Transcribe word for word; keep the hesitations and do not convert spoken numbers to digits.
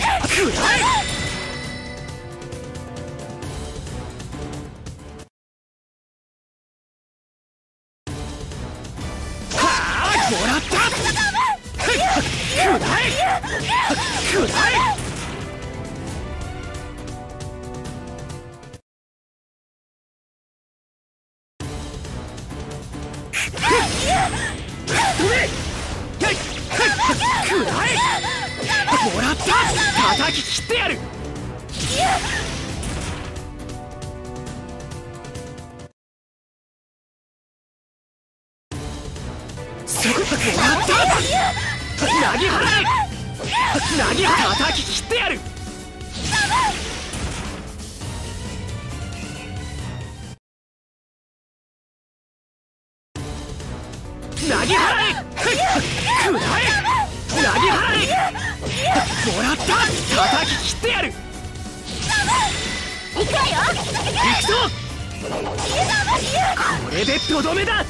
くらえ。もらった、叩き切ってやる。もらった、なぎ払え、なぎ払え、叩き切ってやる。なぎ払え、くらえ、なぎ払え、もらった、叩き切ってやる。行くわよ、行くぞ。これでとどめだ。